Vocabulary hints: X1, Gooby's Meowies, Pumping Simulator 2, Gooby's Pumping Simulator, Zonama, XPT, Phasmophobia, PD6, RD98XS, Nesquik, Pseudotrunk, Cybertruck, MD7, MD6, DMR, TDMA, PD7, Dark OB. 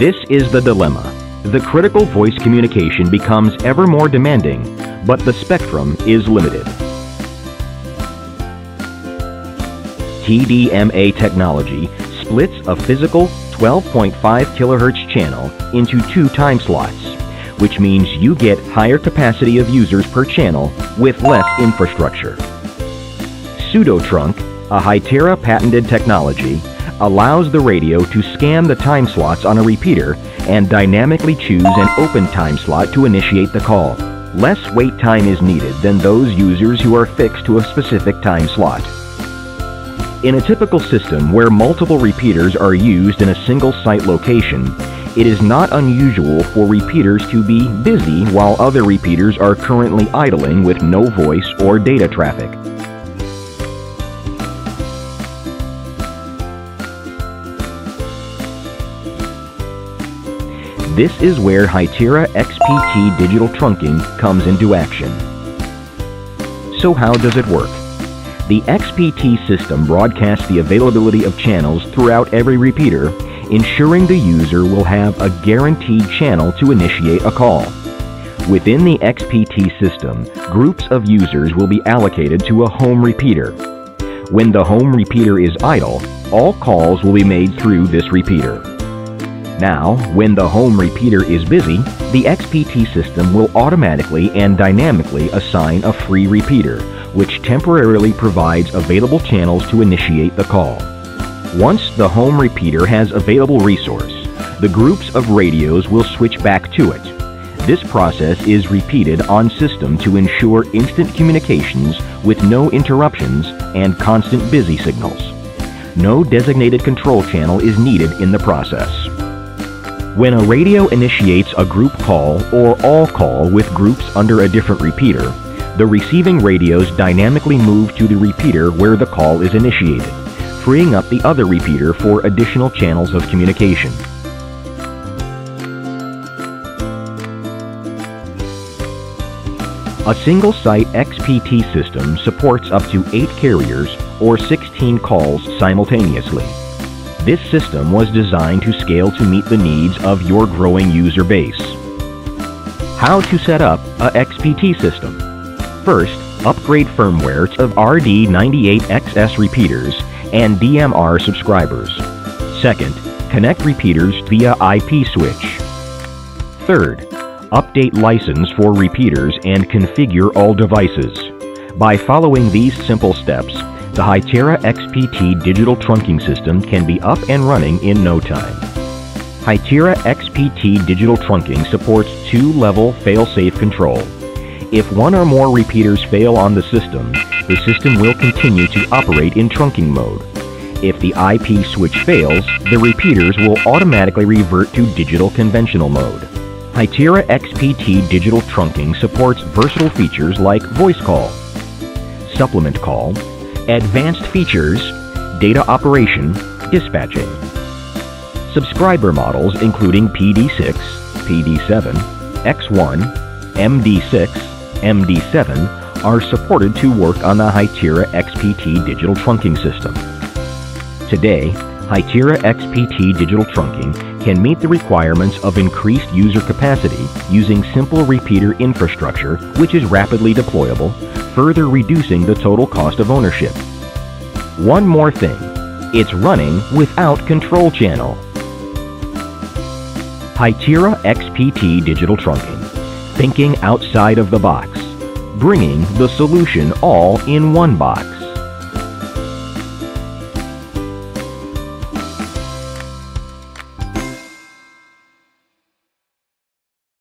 This is the dilemma. The critical voice communication becomes ever more demanding, but the spectrum is limited. TDMA technology splits a physical 12.5 kHz channel into two time slots, which means you get higher capacity of users per channel with less infrastructure. Pseudotrunk, a Hytera patented technology, allows the radio to scan the time slots on a repeater and dynamically choose an open time slot to initiate the call. Less wait time is needed than those users who are fixed to a specific time slot. In a typical system where multiple repeaters are used in a single site location, it is not unusual for repeaters to be busy while other repeaters are currently idling with no voice or data traffic. This is where Hytera XPT digital trunking comes into action. So how does it work? The XPT system broadcasts the availability of channels throughout every repeater, ensuring the user will have a guaranteed channel to initiate a call. Within the XPT system, groups of users will be allocated to a home repeater. When the home repeater is idle, all calls will be made through this repeater. Now, when the home repeater is busy, the XPT system will automatically and dynamically assign a free repeater, which temporarily provides available channels to initiate the call. Once the home repeater has available resource, the groups of radios will switch back to it. This process is repeated on system to ensure instant communications with no interruptions and constant busy signals. No designated control channel is needed in the process. When a radio initiates a group call or all call with groups under a different repeater, the receiving radios dynamically move to the repeater where the call is initiated, freeing up the other repeater for additional channels of communication. A single-site XPT system supports up to 8 carriers or 16 calls simultaneously. This system was designed to scale to meet the needs of your growing user base. How to set up a XPT system? First, upgrade firmware of RD98XS repeaters and DMR subscribers. Second, connect repeaters via IP switch. Third, update license for repeaters and configure all devices. By following these simple steps, the Hytera XPT digital trunking system can be up and running in no time. Hytera XPT digital trunking supports 2-level fail-safe control. If one or more repeaters fail on the system will continue to operate in trunking mode. If the IP switch fails, the repeaters will automatically revert to digital conventional mode. Hytera XPT digital trunking supports versatile features like voice call, supplement call, advanced features, data operation, dispatching. Subscriber models including PD6, PD7, X1, MD6, MD7 are supported to work on the Hytera XPT digital trunking system. Today, Hytera XPT digital trunking can meet the requirements of increased user capacity using simple repeater infrastructure, which is rapidly deployable, further reducing the total cost of ownership. One more thing, it's running without control channel. Hytera XPT digital trunking, thinking outside of the box, bringing the solution all in one box.